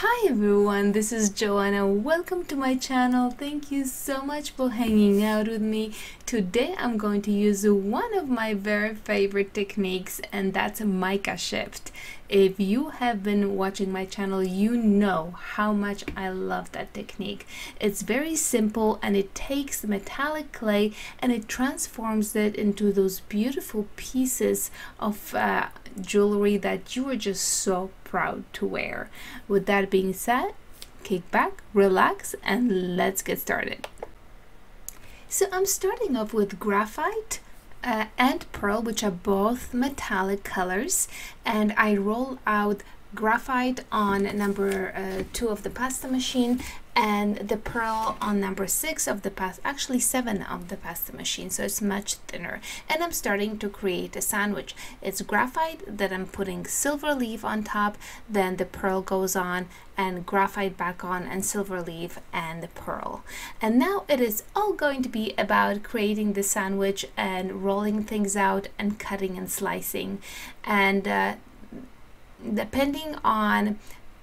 Hi everyone, this is Joanna. Welcome to my channel. Thank you so much for hanging out with me. Today I'm going to use one of my very favorite techniques, and that's a mica shift. If you have been watching my channel, you know how much I love that technique. It's very simple, and it takes metallic clay and it transforms it into those beautiful pieces of jewelry that you are just so proud to wear. With that being said, kick back, relax, and let's get started. So I'm starting off with graphite and pearl, which are both metallic colors, and I roll out graphite on number 2 of the pasta machine and the pearl on number 6 of the pasta, actually 7 of the pasta machine, so it's much thinner. And I'm starting to create a sandwich. It's graphite, then I'm putting silver leaf on top, then the pearl goes on, and graphite back on, and silver leaf, and the pearl. And now it is all going to be about creating the sandwich and rolling things out and cutting and slicing. And depending on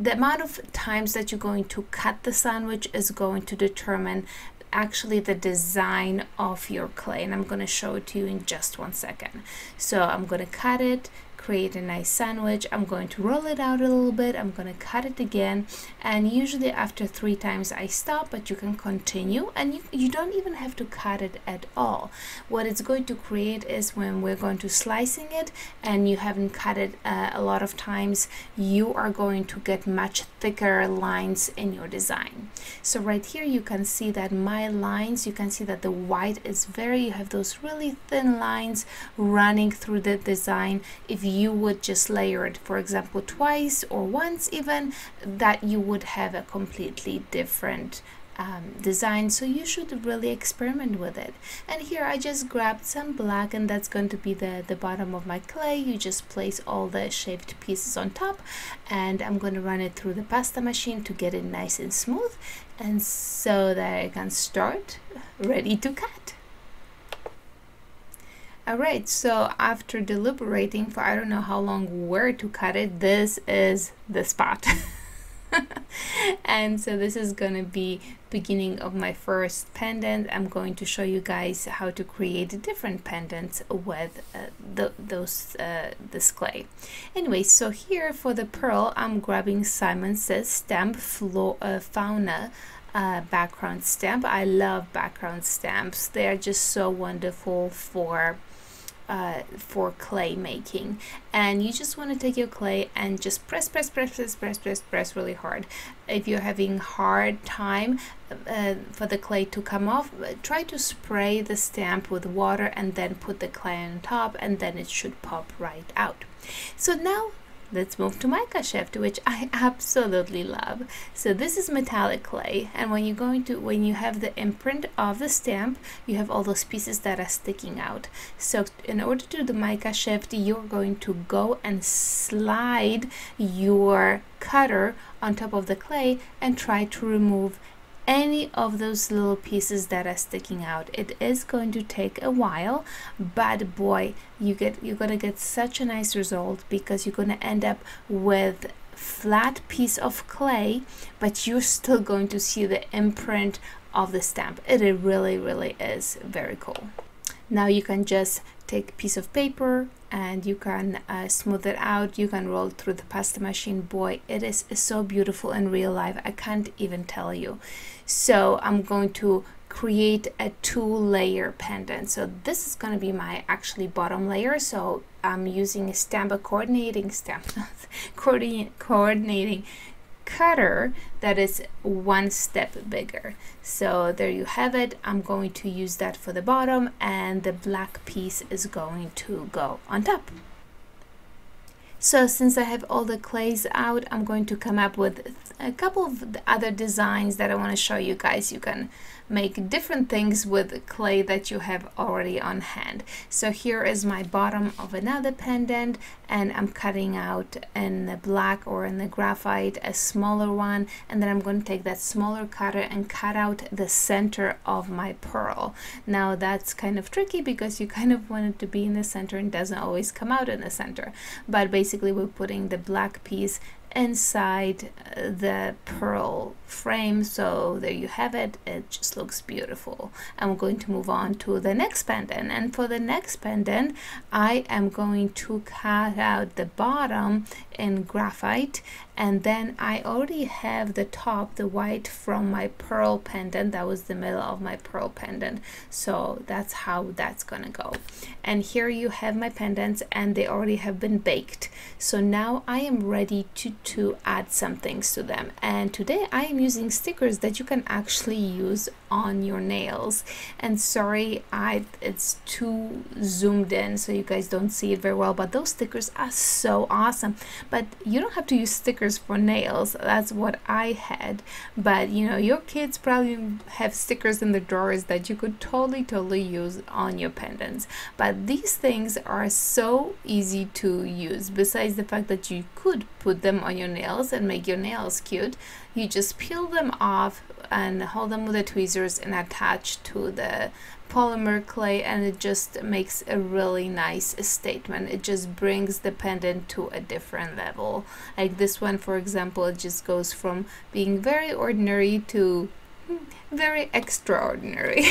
the amount of times that you're going to cut the sandwich is going to determine actually the design of your clay, and I'm going to show it to you in just one second. So I'm going to cut it, create a nice sandwich, I'm going to roll it out a little bit, I'm going to cut it again, and usually after 3 times I stop, but you can continue, and you don't even have to cut it at all. What it's going to create is when we're going to slicing it and you haven't cut it a lot of times, you are going to get much thicker lines in your design. So right here you can see that my lines, you can see that the white is very, you have those really thin lines running through the design. If you would just layer it, for example, twice or once even, that you would have a completely different design. So you should really experiment with it. And here I just grabbed some black, and that's going to be the bottom of my clay. You just place all the shaped pieces on top, and I'm going to run it through the pasta machine to get it nice and smooth, and so that I can start ready to cut. Alright, so after deliberating for I don't know how long where to cut it, this is the spot. And so this is gonna be beginning of my first pendant. I'm going to show you guys how to create different pendants with this clay. Anyway, so here for the pearl, I'm grabbing Simon Says Stamp Flora Fauna background stamp. I love background stamps. They are just so wonderful for clay making. And you just want to take your clay and just press really hard. If you're having hard time for the clay to come off, try to spray the stamp with water and then put the clay on top, and then it should pop right out. So now let's move to mica shift, which I absolutely love. So this is metallic clay, and when you have the imprint of the stamp, you have all those pieces that are sticking out. So in order to do the mica shift, you're going to go and slide your cutter on top of the clay and try to remove any of those little pieces that are sticking out. It is going to take a while, but boy, you're gonna get such a nice result, because you're gonna end up with flat piece of clay, but you're still going to see the imprint of the stamp. It really is very cool. Now you can just take a piece of paper and you can smooth it out, you can roll through the pasta machine. Boy, it is so beautiful in real life, I can't even tell you. So I'm going to create a 2-layer pendant. So this is going to be my actually bottom layer. So I'm using a coordinating cutter that is 1 step bigger. So there you have it. I'm going to use that for the bottom, and the black piece is going to go on top. So since I have all the clays out, I'm going to come up with a couple of other designs that I want to show you guys. You can make different things with clay that you have already on hand. So here is my bottom of another pendant, and I'm cutting out in the black or in the graphite a smaller one, and then I'm going to take that smaller cutter and cut out the center of my pearl. Now that's kind of tricky, because you kind of want it to be in the center and doesn't always come out in the center, but basically we're putting the black piece inside the pearl frame. So there you have it. It just looks beautiful. I'm going to move on to the next pendant, and for the next pendant I am going to cut out the bottom in graphite, and then I already have the top, the white, from my pearl pendant. That was the middle of my pearl pendant, so that's how that's gonna go. And here you have my pendants, and they already have been baked, so now I am ready to add some things to them. And today I am using stickers that you can actually use on your nails. And sorry, it's too zoomed in so you guys don't see it very well, but those stickers are so awesome. But you don't have to use stickers for nails. That's what I had, but you know, your kids probably have stickers in the drawers that you could totally use on your pendants. But these things are so easy to use. Besides the fact that you could put them on your nails and make your nails cute, you just peel them off and hold them with the tweezers and attach to the polymer clay, and it just makes a really nice statement. It just brings the pendant to a different level. Like this one, for example, it just goes from being very ordinary to very extraordinary.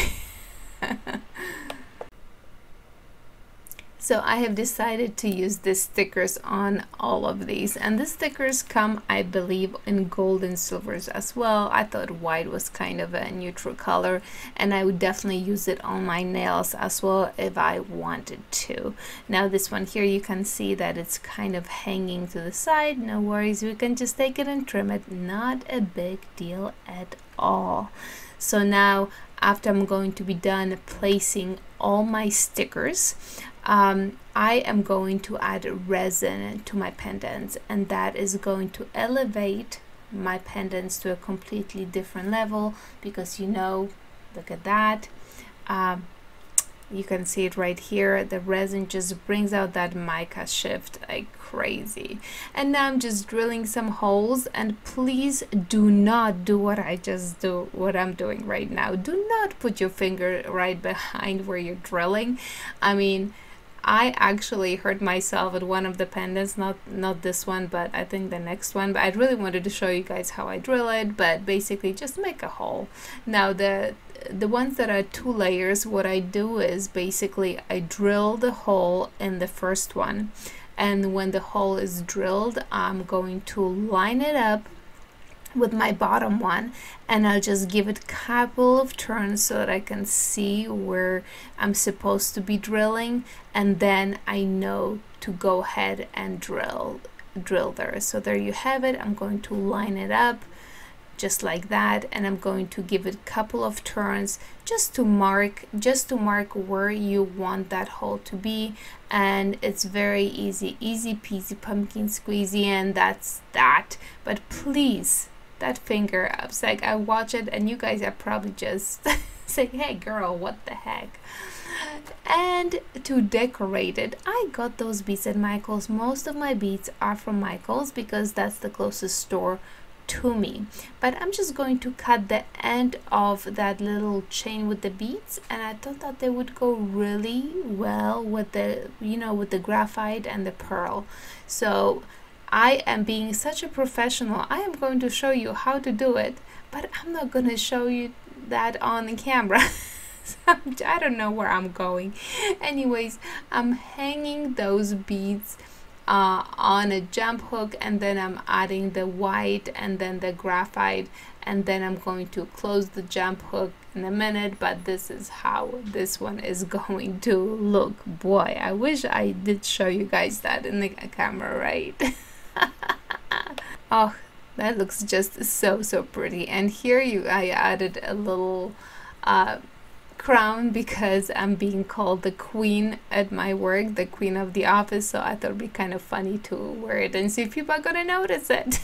So I have decided to use the stickers on all of these, and the stickers come, I believe, in gold and silvers as well. I thought white was kind of a neutral color, and I would definitely use it on my nails as well if I wanted to. Now this one here, you can see that it's kind of hanging to the side. No worries, we can just take it and trim it. Not a big deal at all. So now, after I'm going to be done placing all my stickers, I am going to add resin to my pendants, and that is going to elevate my pendants to a completely different level, because, you know, look at that. You can see it right here. The resin just brings out that mica shift like crazy. And now I'm just drilling some holes, and please do not do what I'm doing right now. Do not put your finger right behind where you're drilling. I mean, I actually hurt myself at one of the pendants, not this one, but I think the next one. But I really wanted to show you guys how I drill it, but basically just make a hole. Now the ones that are 2 layers, what I do is basically I drill the hole in the first one, and when the hole is drilled, I'm going to line it up with my bottom one, and I'll just give it a couple of turns so that I can see where I'm supposed to be drilling, and then I know to go ahead and drill there. So there you have it. I'm going to line it up just like that, and I'm going to give it a couple of turns just to mark where you want that hole to be. And it's very easy peasy pumpkin squeezy, and that's that. But please, that finger ups, like I watch it and you guys are probably just saying, hey girl, what the heck. And to decorate it, I got those beads at Michael's. Most of my beads are from Michael's because that's the closest store to me. But I'm just going to cut the end of that little chain with the beads, and I thought that they would go really well with the, you know, with the graphite and the pearl. So I am being such a professional. I am going to show you how to do it, but I'm not going to show you that on the camera. I don't know where I'm going. Anyways, I'm hanging those beads on a jump hook, and then I'm adding the white and then the graphite, and then I'm going to close the jump hook in a minute. But this is how this one is going to look. Boy, I wish I did show you guys that in the camera, right? Oh, that looks just so pretty. And here I added a little crown, because I'm being called the queen at my work, the queen of the office, so I thought it'd be kind of funny to wear it and see if people are gonna notice it.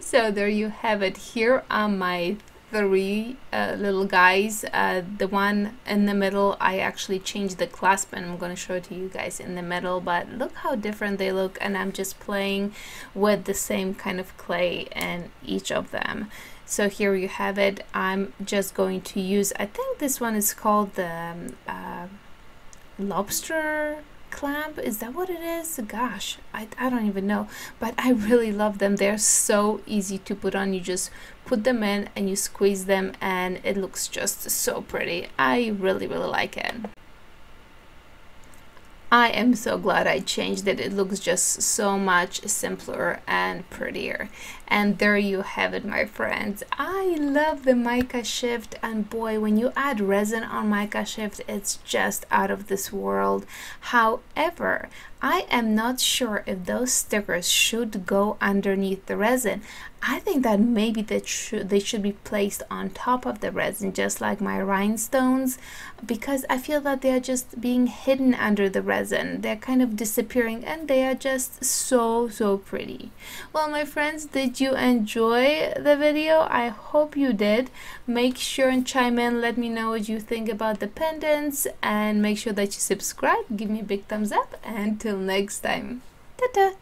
So there you have it. Here are my 3 little guys. The one in the middle, I actually changed the clasp, and I'm gonna show it to you guys in the middle, but look how different they look. And I'm just playing with the same kind of clay in each of them. So here you have it. I'm just going to use, I think this one is called the lobster clamp, is that what it is? Gosh, I don't even know, but I really love them. They're so easy to put on. You just put them in and you squeeze them and it looks just so pretty. I really like it. I am so glad I changed it. It looks just so much simpler and prettier. And there you have it, my friends. I love the mica shift, and boy, when you add resin on mica shift, it's just out of this world. However, I am not sure if those stickers should go underneath the resin. I think that maybe they should be placed on top of the resin, just like my rhinestones, because I feel that they are just being hidden under the resin. They're kind of disappearing and they are just so pretty. Well, my friends, did you enjoy the video? I hope you did. Make sure and chime in. Let me know what you think about the pendants, and make sure that you subscribe. Give me a big thumbs up. Until next time, ta-ta!